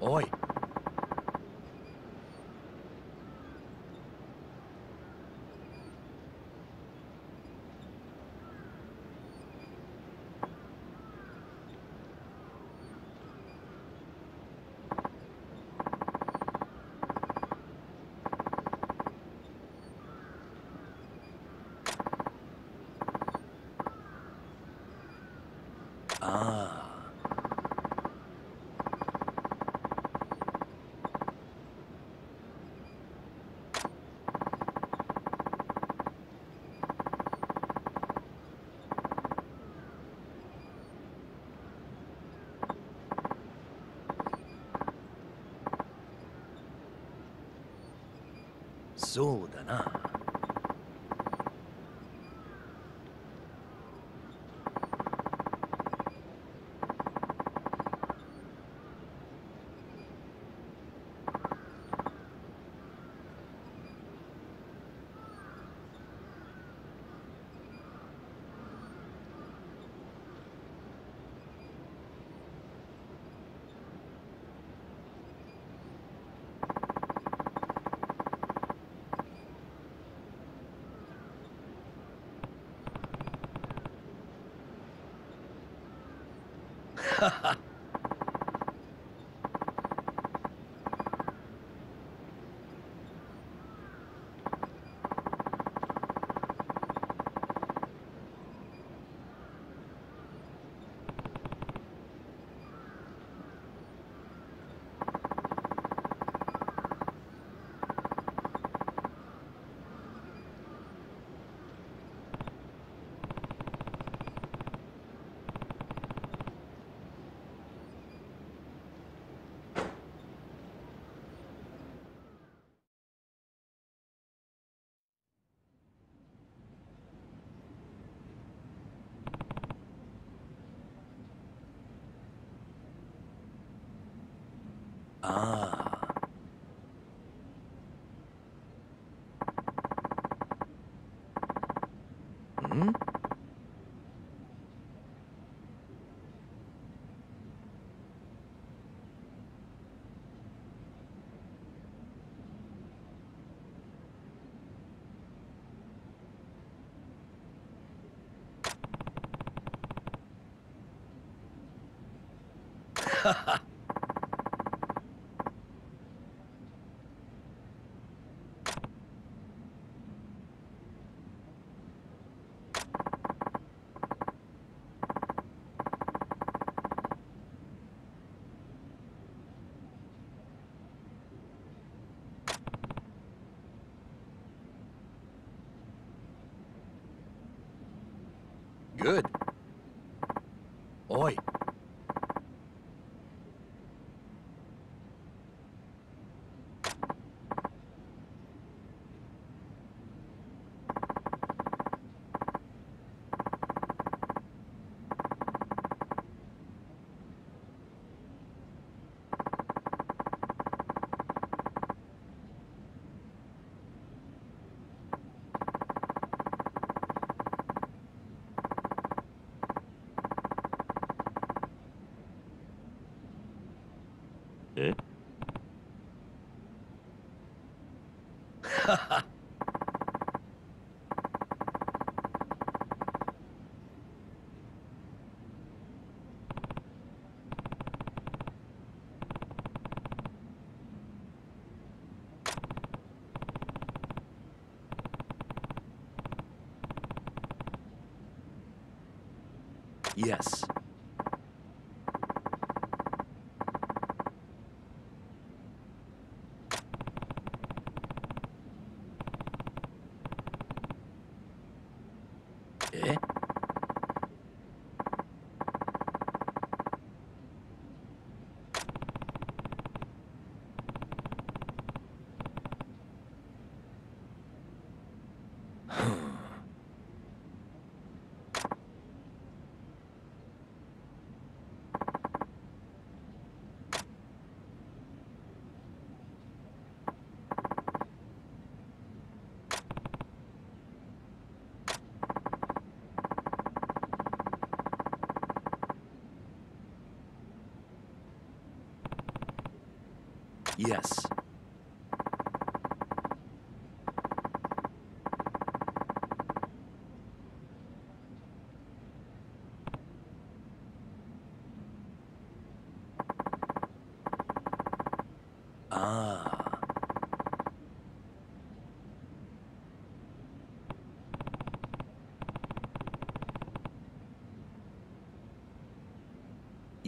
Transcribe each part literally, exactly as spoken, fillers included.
Oi. So da na. Ha ha. Ha ha. Good. Oi. Ha ha. Yes. Yes.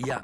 Yeah.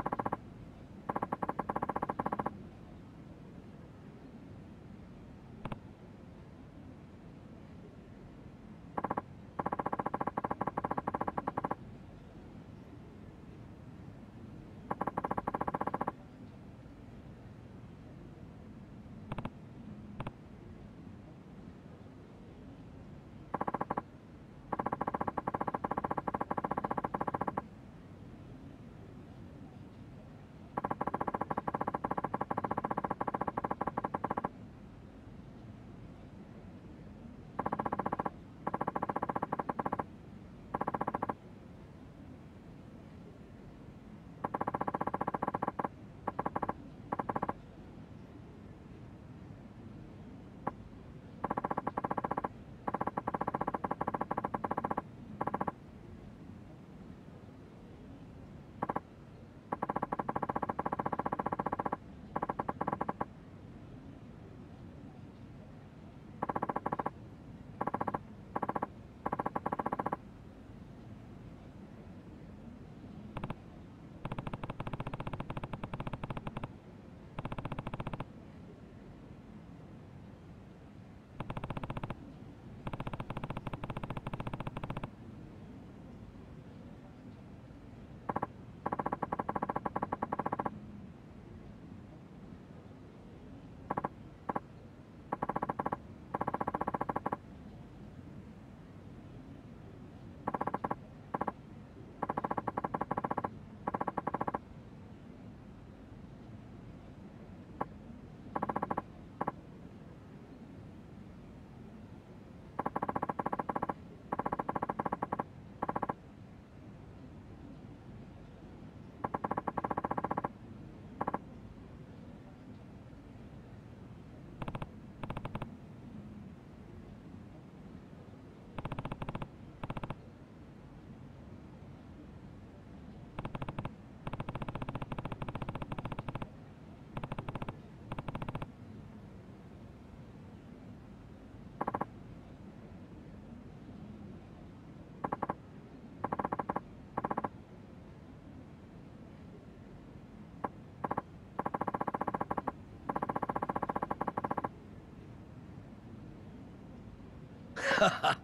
Ha ha.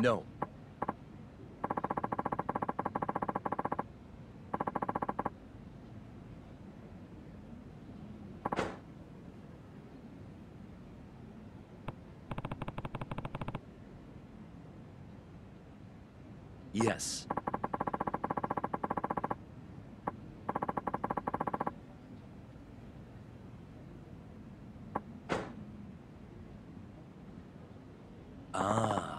No. Yes. Ah.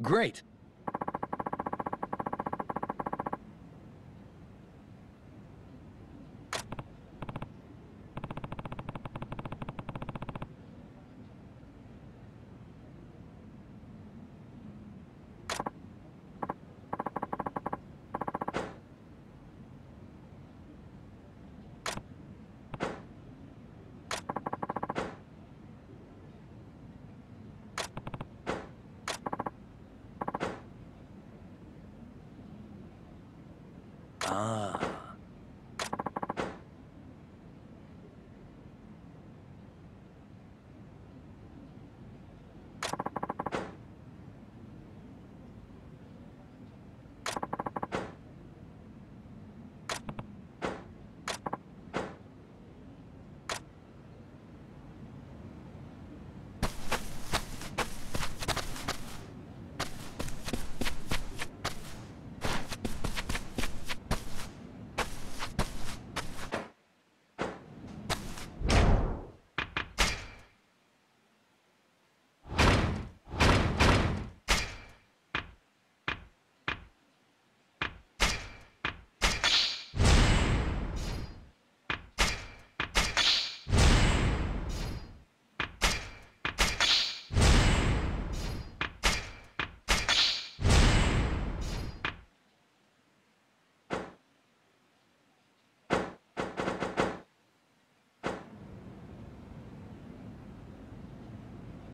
Great.